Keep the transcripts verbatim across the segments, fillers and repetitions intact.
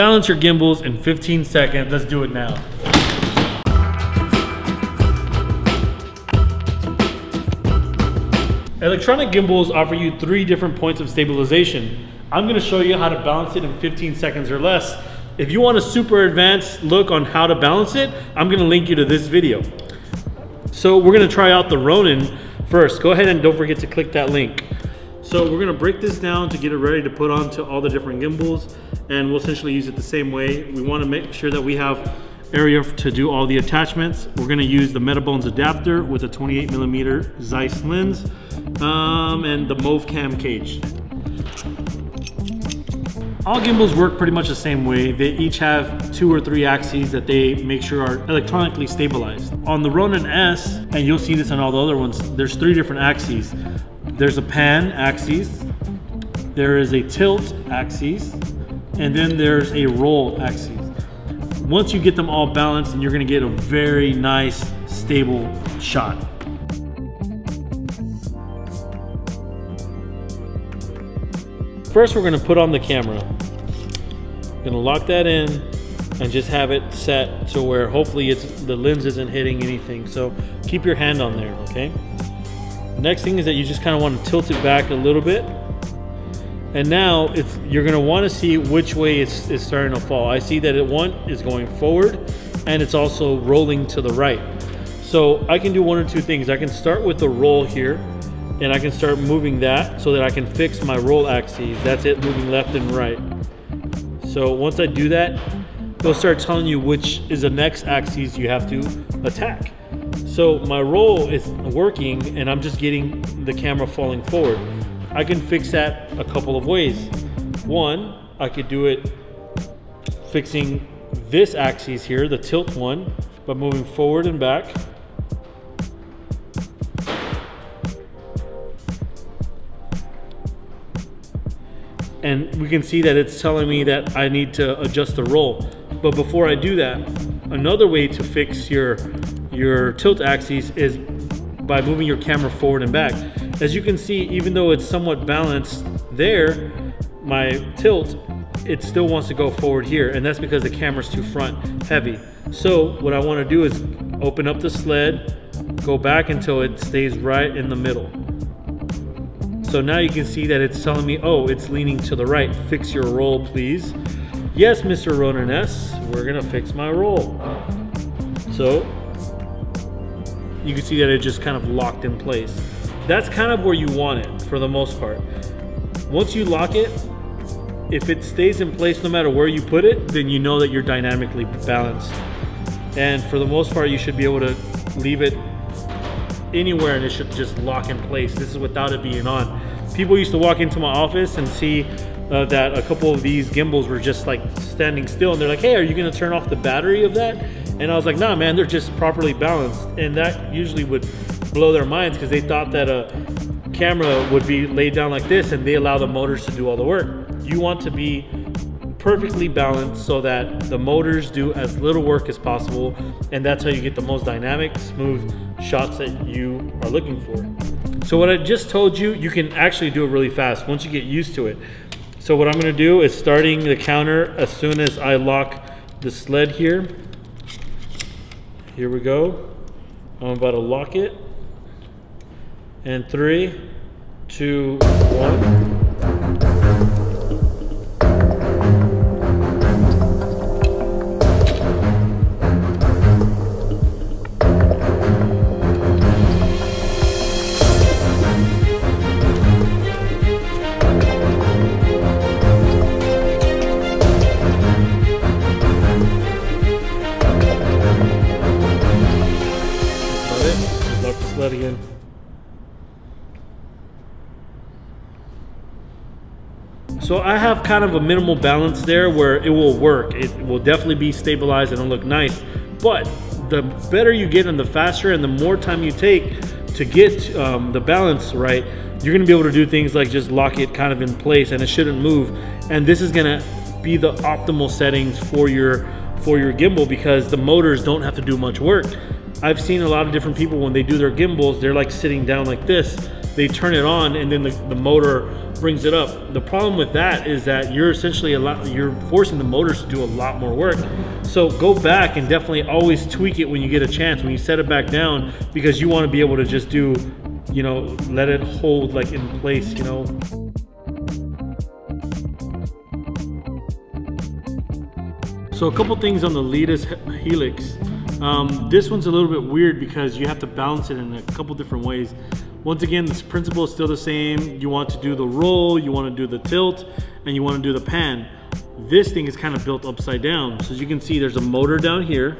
Balance your gimbals in fifteen seconds. Let's do it now. Electronic gimbals offer you three different points of stabilization. I'm gonna show you how to balance it in fifteen seconds or less. If you want a super advanced look on how to balance it, I'm gonna link you to this video. So we're gonna try out the Ronin first. Go ahead and don't forget to click that link. So we're gonna break this down to get it ready to put onto all the different gimbals, and we'll essentially use it the same way. We wanna make sure that we have area to do all the attachments. We're gonna use the Metabones adapter with a twenty-eight millimeter Zeiss lens um, and the Movcam cage. All gimbals work pretty much the same way. They each have two or three axes that they make sure are electronically stabilized. On the Ronin S, and you'll see this on all the other ones, there's three different axes. There's a pan axis, there is a tilt axis, and then there's a roll axis. Once you get them all balanced, and you're gonna get a very nice, stable shot. First, we're gonna put on the camera. We're gonna lock that in and just have it set to where hopefully it's, the lens isn't hitting anything. So keep your hand on there, okay? Next thing is that you just kind of want to tilt it back a little bit. And now it's, you're gonna wanna see which way it's, it's starting to fall. I see that it one is going forward and it's also rolling to the right. So I can do one or two things. I can start with the roll here, and I can start moving that so that I can fix my roll axes. That's it, moving left and right. So once I do that, it'll start telling you which is the next axis you have to attack. So my roll is working and I'm just getting the camera falling forward. I can fix that a couple of ways. One, I could do it fixing this axis here, the tilt one, by moving forward and back. And we can see that it's telling me that I need to adjust the roll. But before I do that, another way to fix your, your tilt axis is by moving your camera forward and back. As you can see, even though it's somewhat balanced there, my tilt, it still wants to go forward here, and that's because the camera's too front heavy. So what I wanna do is open up the sled, go back until it stays right in the middle. So now you can see that it's telling me, oh, it's leaning to the right. Fix your roll, please. Yes, Mister Ronin S, we're gonna fix my roll. So you can see that it just kind of locked in place. That's kind of where you want it for the most part. Once you lock it, if it stays in place no matter where you put it, then you know that you're dynamically balanced. And for the most part, you should be able to leave it anywhere and it should just lock in place. This is without it being on. People used to walk into my office and see uh, that a couple of these gimbals were just like standing still, and they're like, hey, are you gonna turn off the battery of that? And I was like, nah, man, they're just properly balanced. And that usually would blow their minds because they thought that a camera would be laid down like this and they allow the motors to do all the work. You want to be perfectly balanced so that the motors do as little work as possible, and that's how you get the most dynamic, smooth shots that you are looking for. So what I just told you, you can actually do it really fast once you get used to it. So what I'm gonna do is starting the counter as soon as I lock the sled here. Here we go. I'm about to lock it. And three, two, one. Again. So I have kind of a minimal balance there where it will work. It will definitely be stabilized and it'll look nice, but the better you get and the faster and the more time you take to get um, the balance right, you're gonna be able to do things like just lock it kind of in place and it shouldn't move. And this is gonna be the optimal settings for your, for your gimbal because the motors don't have to do much work. I've seen a lot of different people when they do their gimbals, they're like sitting down like this they turn it on and then the, the motor brings it up. The problem with that is that you're essentially a lot, you're forcing the motors to do a lot more work. So go back and definitely always tweak it when you get a chance, when you set it back down, because you want to be able to just do, you know, let it hold like in place, you know. So a couple things on the Letus Helix. Um, this one's a little bit weird because you have to balance it in a couple different ways. Once again, this principle is still the same. You want to do the roll, you want to do the tilt, and you want to do the pan. This thing is kind of built upside down. So as you can see, there's a motor down here,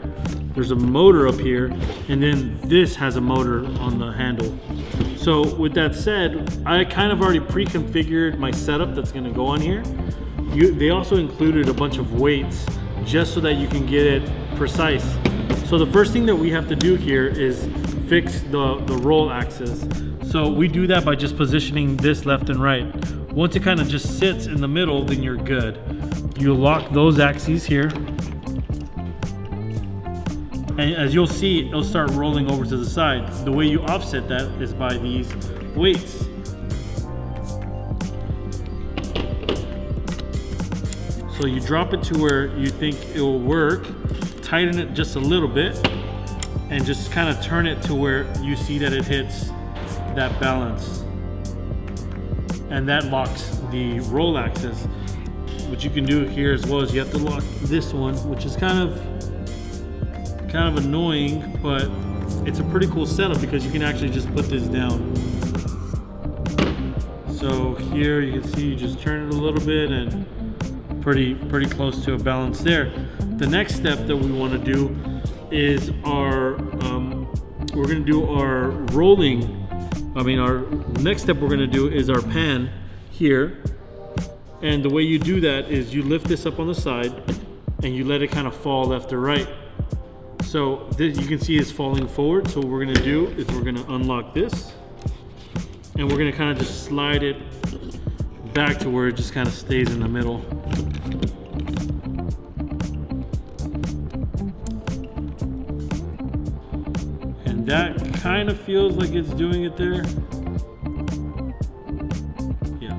there's a motor up here, and then this has a motor on the handle. So with that said, I kind of already pre-configured my setup that's gonna go on here. You, they also included a bunch of weights just so that you can get it precise. So the first thing that we have to do here is fix the, the roll axis. So we do that by just positioning this left and right. Once it kind of just sits in the middle, then you're good. You lock those axes here. And as you'll see, it'll start rolling over to the side. The way you offset that is by these weights. So you drop it to where you think it will work, tighten it just a little bit, and just kind of turn it to where you see that it hits that balance. And that locks the roll axis. What you can do here as well is you have to lock this one, which is kind of kind of annoying, but it's a pretty cool setup because you can actually just put this down. So here you can see you just turn it a little bit and pretty pretty close to a balance there. The next step that we want to do is our um, we're going to do our rolling I mean our next step we're going to do is our pan here, and the way you do that is you lift this up on the side and you let it kind of fall left or right. So this, you can see, is falling forward. So what we're going to do is we're going to unlock this and we're going to kind of just slide it back to where it just kind of stays in the middle. And that kind of feels like it's doing it there. Yeah.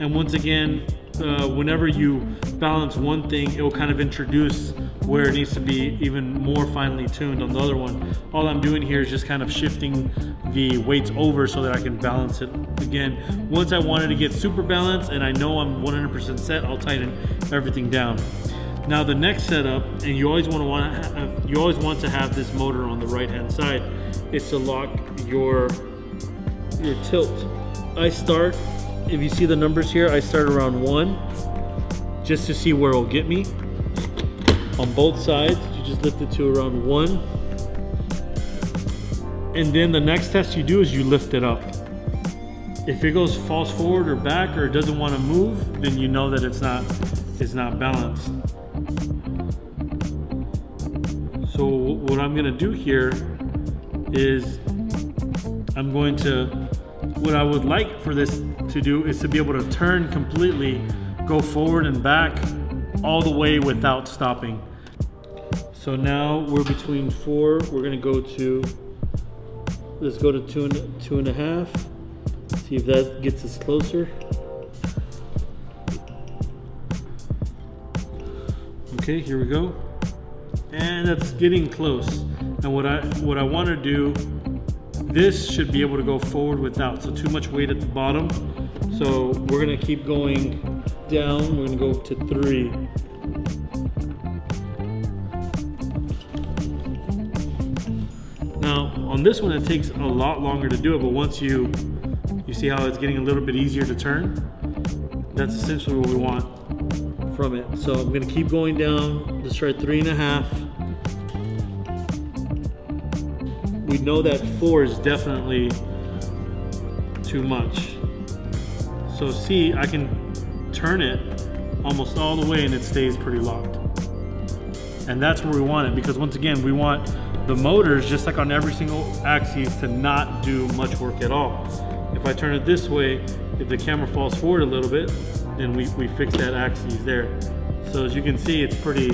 And once again, uh, whenever you balance one thing, it will kind of introduce where it needs to be even more finely tuned on the other one. All I'm doing here is just kind of shifting the weights over so that I can balance it again. Once I wanted to get super balanced and I know I'm one hundred percent set, I'll tighten everything down. Now the next setup, and you always want to want to have, you always want to have this motor on the right hand side, is to lock your your tilt. I start, if you see the numbers here, I start around one just to see where it'll get me. On both sides, you just lift it to around one. And then the next test you do is you lift it up. If it goes falls forward or back or it doesn't want to move, then you know that it's not, it's not balanced. So what I'm gonna do here is I'm going to, what I would like for this to do is to be able to turn completely, go forward and back, all the way without stopping. So now we're between four, we're gonna go to, let's go to two and, two and a half, see if that gets us closer. Okay, here we go. And that's getting close. And what I, what I wanna do, this should be able to go forward without, so too much weight at the bottom. So we're gonna keep going down, we're gonna go to three. Now on this one it takes a lot longer to do it, but once you you see how it's getting a little bit easier to turn, that's essentially what we want from it. So I'm gonna keep going down. Let's try three and a half. We know that four is definitely too much. So see, I can turn it almost all the way and it stays pretty locked. And that's where we want it, because once again, we want the motors, just like on every single axis, to not do much work at all. If I turn it this way, if the camera falls forward a little bit, then we, we fix that axis there. So as you can see, it's pretty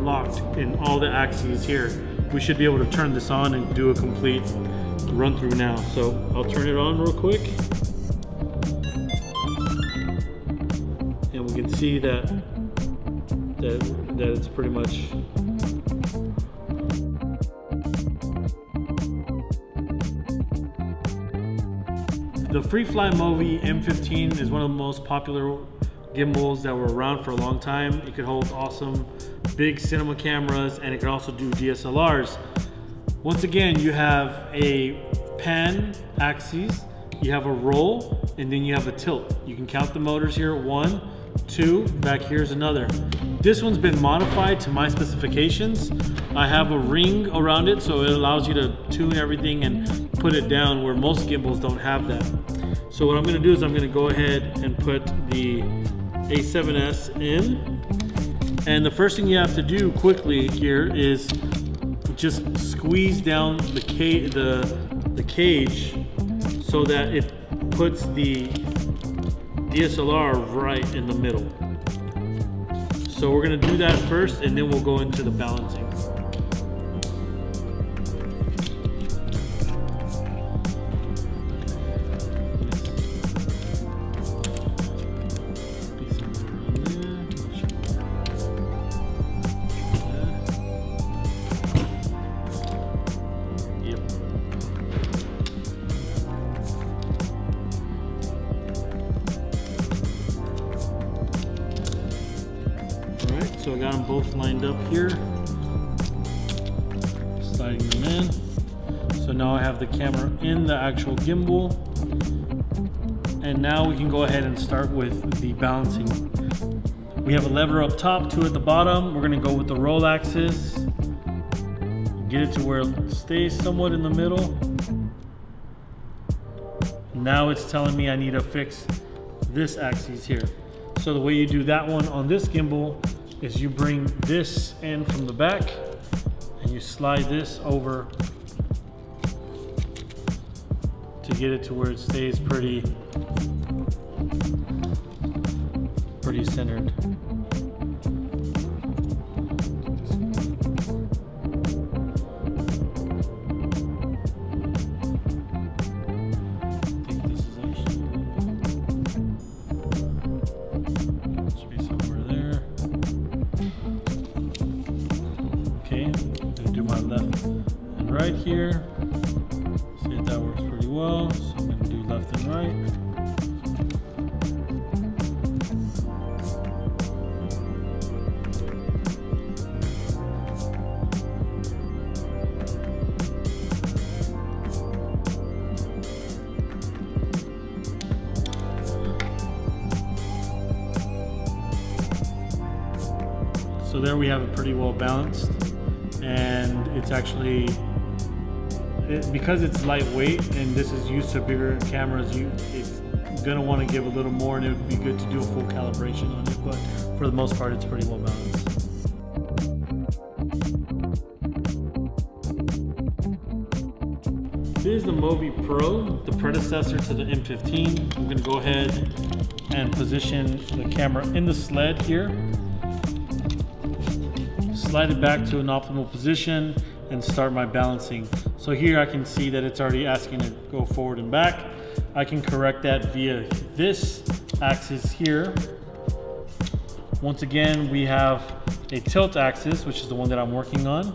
locked in all the axes here. we should be able to turn this on and do a complete run through now. So I'll turn it on real quick. And we can see that, that, that it's pretty much the Freefly Movi M fifteen is one of the most popular gimbals that were around for a long time. It could hold awesome big cinema cameras, and it can also do D S L Rs. Once again, you have a pan axis, you have a roll, and then you have a tilt. You can count the motors here, one, two, back here's another. This one's been modified to my specifications. I have a ring around it, so it allows you to tune everything and put it down where most gimbals don't have that. So what I'm gonna do is I'm gonna go ahead and put the A seven S in. And the first thing you have to do quickly here is just squeeze down the, ca the, the cage so that it puts the D S L R right in the middle. So we're gonna do that first, and then we'll go into the balancing. So I got them both lined up here, sliding them in. So now I have the camera in the actual gimbal. And now we can go ahead and start with the balancing. We have a lever up top, two at the bottom. We're gonna go with the roll axis, get it to where it stays somewhat in the middle. Now it's telling me I need to fix this axis here. So the way you do that one on this gimbal is you bring this in from the back and you slide this over to get it to where it stays pretty, pretty centered. Right here, see if that works pretty well. So I'm going to do left and right. So there we have it, pretty well balanced, and it's actually. It, because it's lightweight and this is used to bigger cameras, you it's gonna want to give a little more, and it would be good to do a full calibration on it, but for the most part it's pretty well balanced. This is the Movi Pro, the predecessor to the M fifteen. I'm gonna go ahead and position the camera in the sled here, slide it back to an optimal position, and start my balancing. So here I can see that it's already asking to go forward and back. I can correct that via this axis here. Once again, we have a tilt axis, which is the one that I'm working on.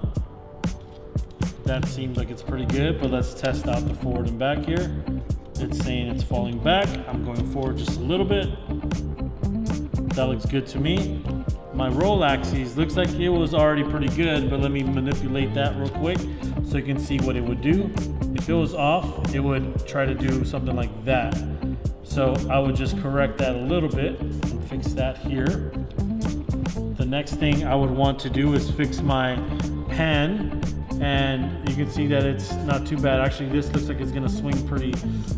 That seems like it's pretty good, but let's test out the forward and back here. It's saying it's falling back. I'm going forward just a little bit. That looks good to me. My roll axis looks like it was already pretty good, but let me manipulate that real quick so you can see what it would do. If it was off, it would try to do something like that. So I would just correct that a little bit and fix that here. The next thing I would want to do is fix my pan, and you can see that it's not too bad. Actually, this looks like it's gonna swing pretty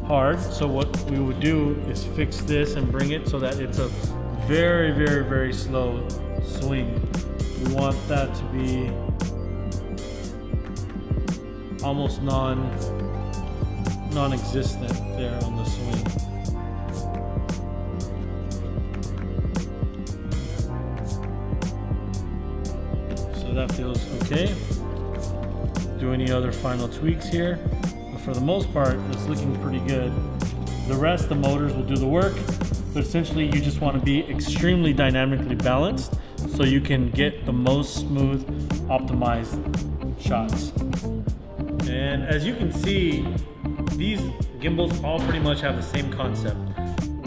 hard. So what we would do is fix this and bring it so that it's a very, very, very slow swing. We want that to be almost non, non-existent there on the swing. So that feels okay. do any other final tweaks here, but for the most part it's looking pretty good. The rest, the motors will do the work, but essentially you just want to be extremely dynamically balanced so you can get the most smooth, optimized shots. And as you can see, these gimbals all pretty much have the same concept.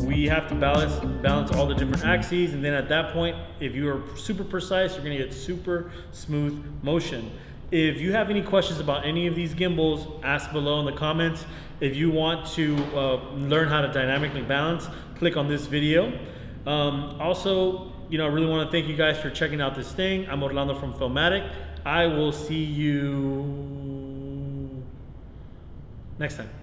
We have to balance balance all the different axes, and then at that point, if you are super precise, you're gonna get super smooth motion. If you have any questions about any of these gimbals, ask below in the comments. If you want to uh, learn how to dynamically balance, click on this video. Um, also, you know, I really wanna thank you guys for checking out this thing. I'm Orlando from Filmatic. I will see you next time.